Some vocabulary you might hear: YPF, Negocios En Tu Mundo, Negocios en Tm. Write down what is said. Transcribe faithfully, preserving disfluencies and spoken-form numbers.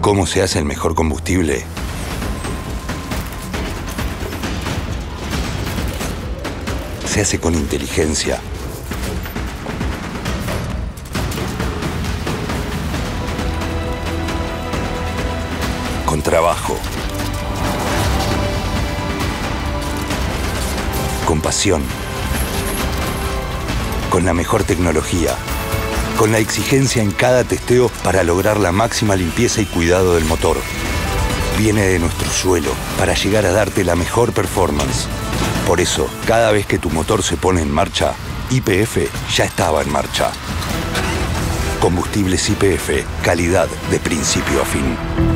¿Cómo se hace el mejor combustible? Se hace con inteligencia. Con trabajo. Con pasión. Con la mejor tecnología. Con la exigencia en cada testeo para lograr la máxima limpieza y cuidado del motor. Viene de nuestro suelo para llegar a darte la mejor performance. Por eso, cada vez que tu motor se pone en marcha, Y P F ya estaba en marcha. Combustibles Y P F, calidad de principio a fin.